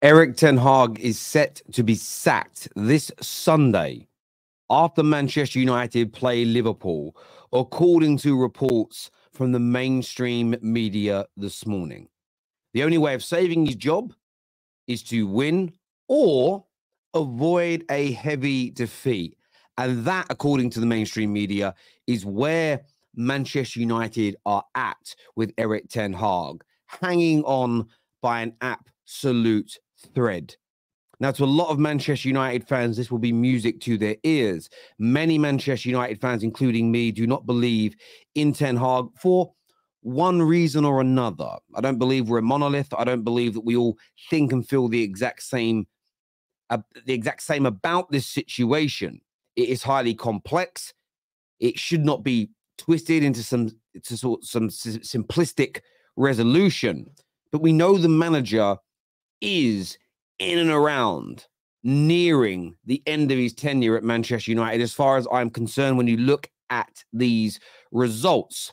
Erik ten Hag is set to be sacked this Sunday after Manchester United play Liverpool, according to reports from the mainstream media this morning. The only way of saving his job is to win or avoid a heavy defeat. And that, according to the mainstream media, is where Manchester United are at with Erik ten Hag, hanging on by an absolute thread. Now, to a lot of Manchester United fans, this will be music to their ears. Many Manchester United fans, including me, do not believe in Ten Hag for one reason or another. I don't believe we're a monolith. I don't believe that we all think and feel the exact same about this situation. It is highly complex. It should not be twisted into some simplistic resolution. But we know the manager is in and around nearing the end of his tenure at Manchester United, as far as I'm concerned. When you look at these results,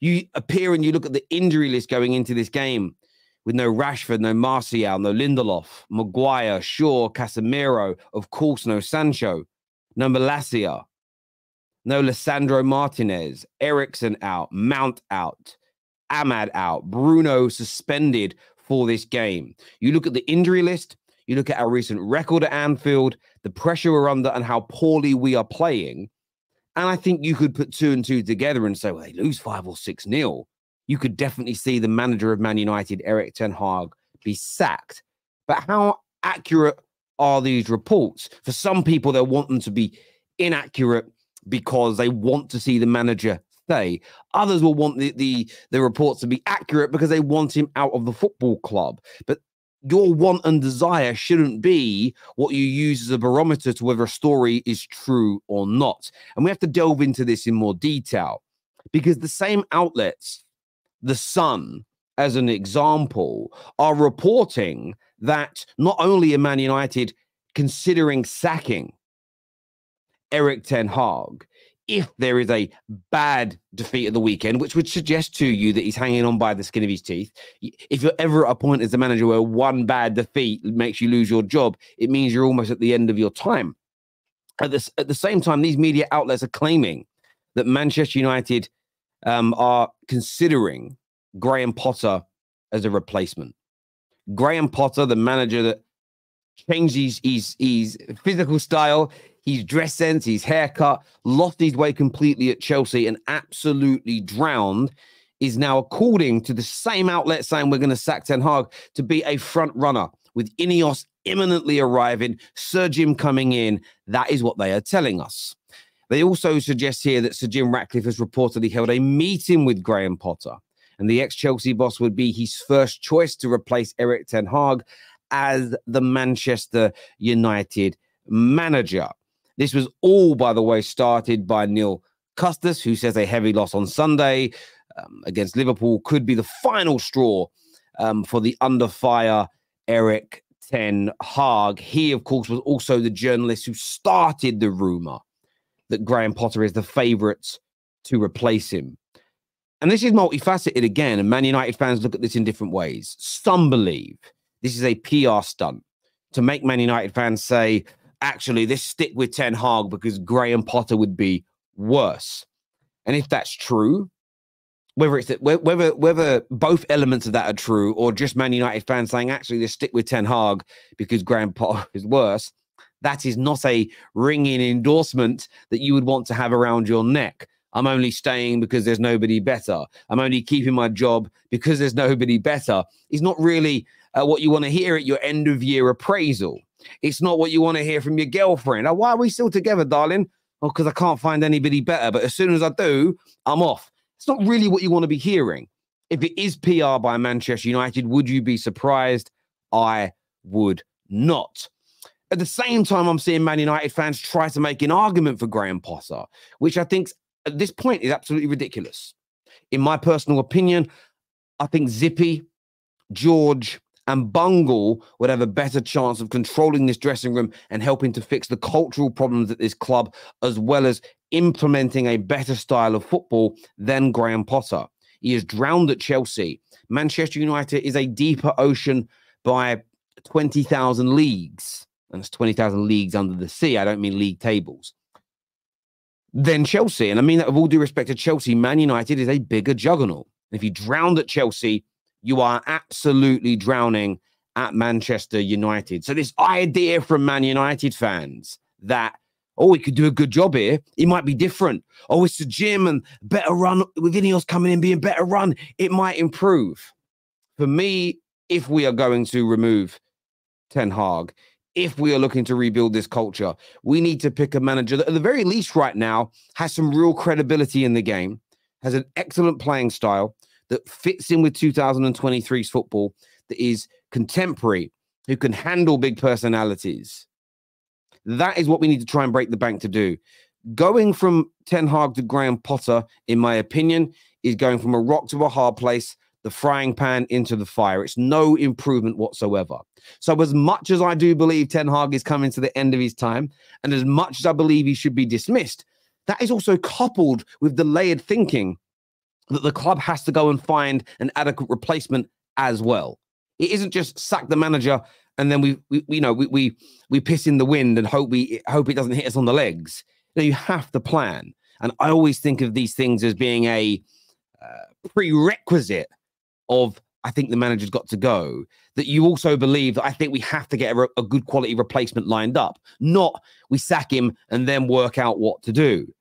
you appear and you look at the injury list going into this game with no Rashford, no Martial, no Lindelof, Maguire, Shaw, Casemiro, of course, no Sancho, no Malacia, no Lisandro Martínez, Eriksen out, Mount out, Ahmad out, Bruno suspended for this game. You look at the injury list, you look at our recent record at Anfield, the pressure we're under and how poorly we are playing, and I think you could put two and two together and say, well, they lose 5 or 6-0. You could definitely see the manager of Man United, Erik ten Hag, be sacked. But how accurate are these reports? For some people, they want them to be inaccurate because they want to see the manager say. Others will want the reports to be accurate because they want him out of the football club. But your want and desire shouldn't be what you use as a barometer to whether a story is true or not. And we have to delve into this in more detail, because the same outlets, The Sun, as an example, are reporting that not only are Man United considering sacking Erik ten Hag if there is a bad defeat of the weekend, which would suggest to you that he's hanging on by the skin of his teeth. If you're ever at a point as a manager where one bad defeat makes you lose your job, it means you're almost at the end of your time. At the same time, these media outlets are claiming that Manchester United are considering Graham Potter as a replacement. Graham Potter, the manager that changed his physical style, his dress sense, his haircut, lost his way completely at Chelsea and absolutely drowned, is now, according to the same outlet, saying we're going to sack Ten Hag, to be a front runner, with Ineos imminently arriving, Sir Jim coming in. That is what they are telling us. They also suggest here that Sir Jim Ratcliffe has reportedly held a meeting with Graham Potter, and the ex-Chelsea boss would be his first choice to replace Erik ten Hag as the Manchester United manager. This was all, by the way, started by Neil Custis, who says a heavy loss on Sunday against Liverpool could be the final straw for the under fire Erik ten Hag. He, of course, was also the journalist who started the rumour that Graham Potter is the favourite to replace him. And this is multifaceted again, and Man United fans look at this in different ways. Some believe this is a PR stunt to make Man United fans say, actually, this stick with Ten Hag because Graham Potter would be worse. And if that's true, whether both elements of that are true, or just Man United fans saying, actually, this stick with Ten Hag because Graham Potter is worse, that is not a ringing endorsement that you would want to have around your neck. I'm only staying because there's nobody better. I'm only keeping my job because there's nobody better. It's not really what you want to hear at your end of year appraisal. It's not what you want to hear from your girlfriend. Oh, why are we still together, darling? Oh, because I can't find anybody better. But as soon as I do, I'm off. It's not really what you want to be hearing. If it is PR by Manchester United, would you be surprised? I would not. At the same time, I'm seeing Man United fans try to make an argument for Graham Potter, which I think at this point is absolutely ridiculous. In my personal opinion, I think Zippy, George, and Bungle would have a better chance of controlling this dressing room and helping to fix the cultural problems at this club, as well as implementing a better style of football than Graham Potter. He is drowned at Chelsea. Manchester United is a deeper ocean by 20,000 leagues, and it's 20,000 leagues under the sea, I don't mean league tables, then Chelsea. And I mean that with all due respect to Chelsea, Man United is a bigger juggernaut. And if you drowned at Chelsea, you are absolutely drowning at Manchester United. So this idea from Man United fans that, oh, he could do a good job here, it might be different. Oh, it's a gym and better run with Ineos coming in, being better run, it might improve. For me, if we are going to remove Ten Hag, if we are looking to rebuild this culture, we need to pick a manager that at the very least right now has some real credibility in the game, has an excellent playing style that fits in with 2023's football, that is contemporary, who can handle big personalities. That is what we need to try and break the bank to do. Going from Ten Hag to Graham Potter, in my opinion, is going from a rock to a hard place, the frying pan into the fire. It's no improvement whatsoever. So as much as I do believe Ten Hag is coming to the end of his time, and as much as I believe he should be dismissed, that is also coupled with the layered thinking that the club has to go and find an adequate replacement as well. It isn't just sack the manager and then we piss in the wind and hope it doesn't hit us on the legs. No, you have to plan. And I always think of these things as being a prerequisite of, I think the manager's got to go, that you also believe that I think we have to get a good quality replacement lined up, not we sack him and then work out what to do.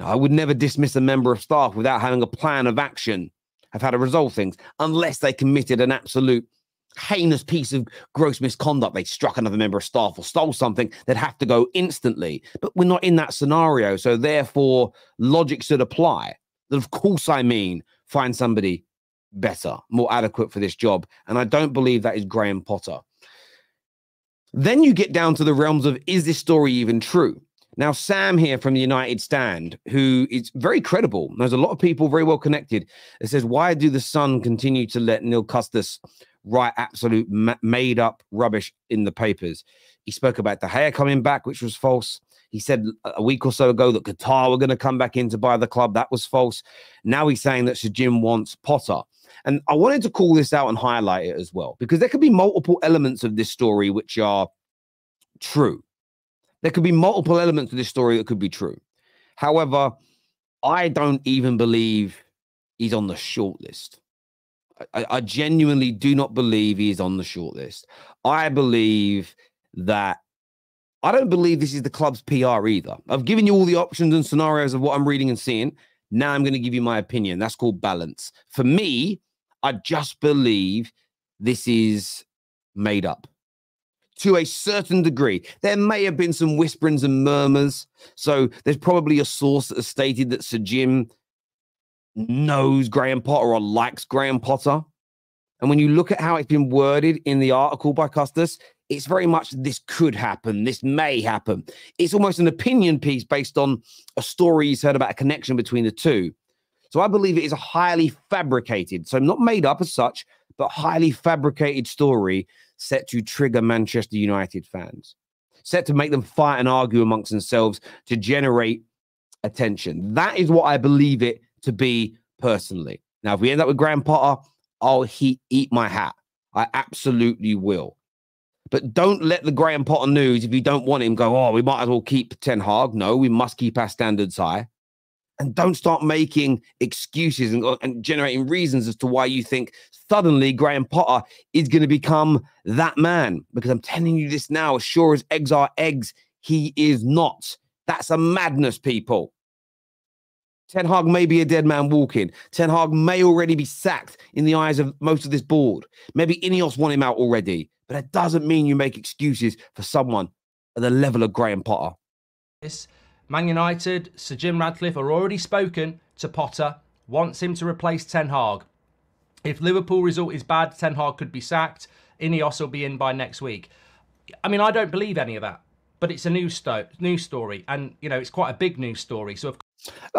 I would never dismiss a member of staff without having a plan of action of how to resolve things, unless they committed an absolute heinous piece of gross misconduct. They struck another member of staff or stole something, they'd have to go instantly. But we're not in that scenario, so therefore logic should apply. That of course I mean find somebody better, more adequate for this job. And I don't believe that is Graham Potter. Then you get down to the realms of, is this story even true? Now, Sam here from the United Stand, who is very credible, there's a lot of people very well connected, it says, why do the Sun continue to let Neil Custis write absolute made-up rubbish in the papers? He spoke about De Gea coming back, which was false. He said a week or so ago that Qatar were going to come back in to buy the club. That was false. Now he's saying that Sir Jim wants Potter. And I wanted to call this out and highlight it as well, because there could be multiple elements of this story which are true. There could be multiple elements of this story that could be true. However, I don't even believe he's on the shortlist. I genuinely do not believe he's on the shortlist. I don't believe this is the club's PR either. I've given you all the options and scenarios of what I'm reading and seeing. Now I'm going to give you my opinion. That's called balance. For me, I just believe this is made up. To a certain degree, there may have been some whisperings and murmurs. So there's probably a source that has stated that Sir Jim knows Graham Potter or likes Graham Potter. And when you look at how it's been worded in the article by Custis, it's very much this could happen, this may happen. It's almost an opinion piece based on a story he's heard about a connection between the two. So I believe it is a highly fabricated, so not made up as such, but highly fabricated story set to trigger Manchester United fans, set to make them fight and argue amongst themselves to generate attention. That is what I believe it to be personally. Now, if we end up with Graham Potter, I'll eat my hat. I absolutely will. But don't let the Graham Potter news, if you don't want him, go, oh, we might as well keep Ten Hag. No, we must keep our standards high. And don't start making excuses and generating reasons as to why you think suddenly Graham Potter is going to become that man. Because I'm telling you this now, as sure as eggs are eggs, he is not. That's a madness, people. Ten Hag may be a dead man walking. Ten Hag may already be sacked in the eyes of most of this board. Maybe Ineos want him out already. But that doesn't mean you make excuses for someone at the level of Graham Potter. Yes. Man United, Sir Jim Ratcliffe are already spoken to Potter, wants him to replace Ten Hag. If Liverpool result is bad, Ten Hag could be sacked. Ineos will be in by next week. I mean, I don't believe any of that, but it's a news story, and you know it's quite a big news story. So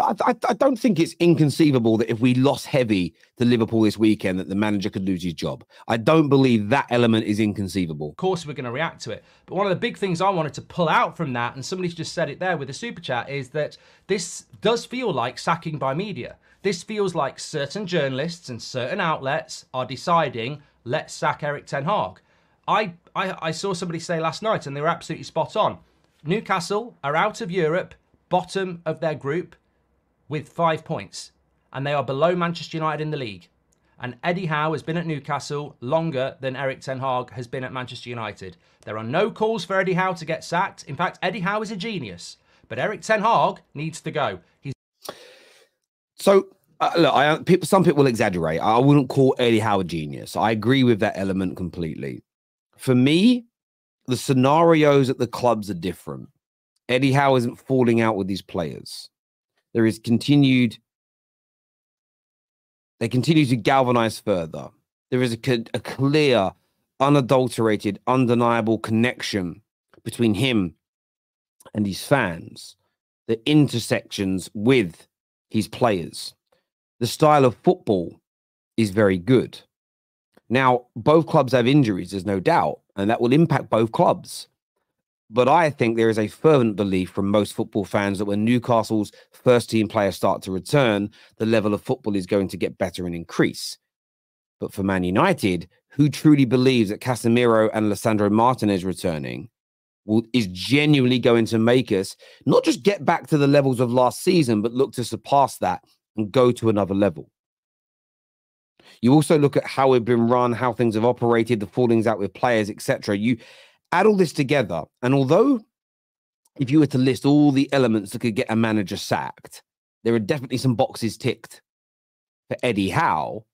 I don't think it's inconceivable that if we lost heavy to Liverpool this weekend, that the manager could lose his job. I don't believe that element is inconceivable. Of course, we're going to react to it. But one of the big things I wanted to pull out from that, and somebody's just said it there with a super chat, is that this does feel like sacking by media. This feels like certain journalists and certain outlets are deciding, let's sack Erik ten Hag. I saw somebody say last night, and they were absolutely spot on. Newcastle are out of Europe, bottom of their group with 5 points, and they are below Manchester United in the league. And Eddie Howe has been at Newcastle longer than Erik ten Hag has been at Manchester United. There are no calls for Eddie Howe to get sacked. In fact, Eddie Howe is a genius, but Erik ten Hag needs to go. He's... So, look, some people exaggerate. I wouldn't call Eddie Howe a genius. I agree with that element completely. For me, the scenarios at the clubs are different. Eddie Howe isn't falling out with these players. There is continued... They continue to galvanize further. There is a clear, unadulterated, undeniable connection between him and his fans, the intersections with his players. The style of football is very good. Now, both clubs have injuries, there's no doubt, and that will impact both clubs. But I think there is a fervent belief from most football fans that when Newcastle's first-team players start to return, the level of football is going to get better and increase. But for Man United, who truly believes that Casemiro and Lisandro Martínez returning is genuinely going to make us not just get back to the levels of last season, but look to surpass that and go to another level. You also look at how we've been run, how things have operated, the fallings out with players, etc. You add all this together, and although if you were to list all the elements that could get a manager sacked, there are definitely some boxes ticked for Eddie Howe.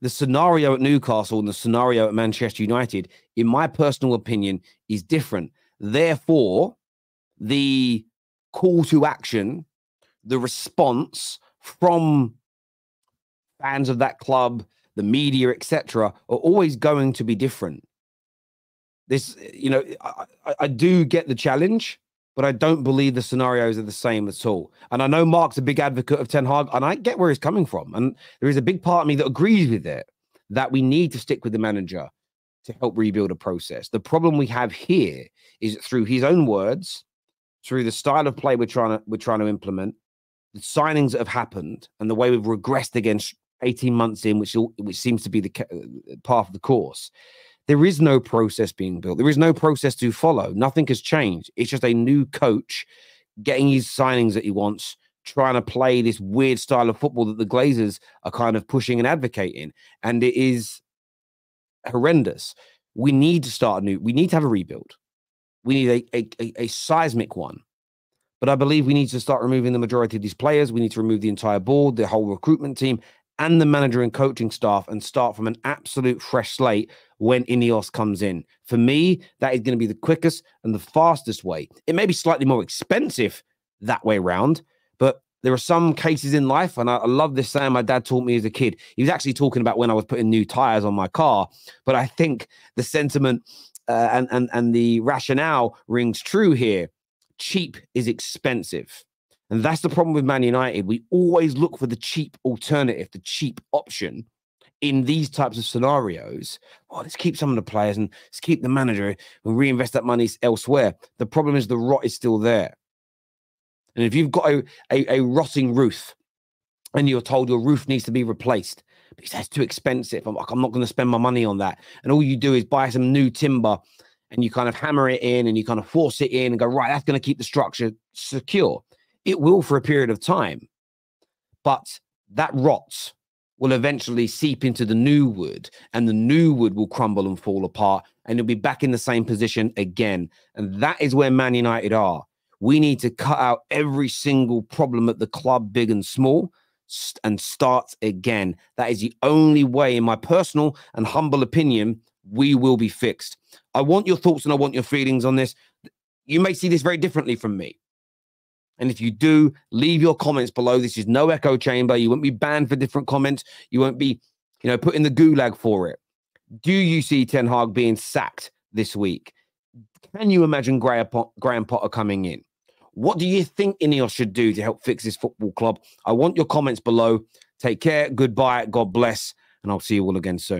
The scenario at Newcastle and the scenario at Manchester United, in my personal opinion, is different. Therefore, the call to action, the response from fans of that club, the media, etc., are always going to be different. This, you know, I do get the challenge, but I don't believe the scenarios are the same at all. And I know Mark's a big advocate of Ten Hag, and I get where he's coming from. And there is a big part of me that agrees with it, that we need to stick with the manager to help rebuild a process. The problem we have here is through his own words, through the style of play we're trying to implement, the signings that have happened, and the way we've regressed against 18 months in, which seems to be the path of the course. There is no process being built. There is no process to follow. Nothing has changed. It's just a new coach getting his signings that he wants, trying to play this weird style of football that the Glazers are kind of pushing and advocating. And it is horrendous. We need to start anew. We need to have a rebuild. We need a seismic one. But I believe we need to start removing the majority of these players. We need to remove the entire board, the whole recruitment team, and the manager and coaching staff, and start from an absolute fresh slate when Ineos comes in. For me, that is going to be the quickest and the fastest way. It may be slightly more expensive that way round, but there are some cases in life, and I love this saying my dad taught me as a kid. He was actually talking about when I was putting new tires on my car, but I think the sentiment and the rationale rings true here. Cheap is expensive. And that's the problem with Man United. We always look for the cheap alternative, the cheap option in these types of scenarios. Oh, let's keep some of the players and let's keep the manager and reinvest that money elsewhere. The problem is the rot is still there. And if you've got a rotting roof and you're told your roof needs to be replaced because that's too expensive, I'm like, I'm not going to spend my money on that. And all you do is buy some new timber and you kind of hammer it in and you kind of force it in and go, right, that's going to keep the structure secure. It will for a period of time, but that rot will eventually seep into the new wood, and the new wood will crumble and fall apart, and you'll be back in the same position again. And that is where Man United are. We need to cut out every single problem at the club, big and small, and start again. That is the only way, in my personal and humble opinion, we will be fixed. I want your thoughts and I want your feelings on this. You may see this very differently from me. And if you do, leave your comments below. This is no echo chamber. You won't be banned for different comments. You won't be, you know, put in the gulag for it. Do you see Ten Hag being sacked this week? Can you imagine Graham Potter coming in? What do you think Ineos should do to help fix this football club? I want your comments below. Take care. Goodbye. God bless. And I'll see you all again soon.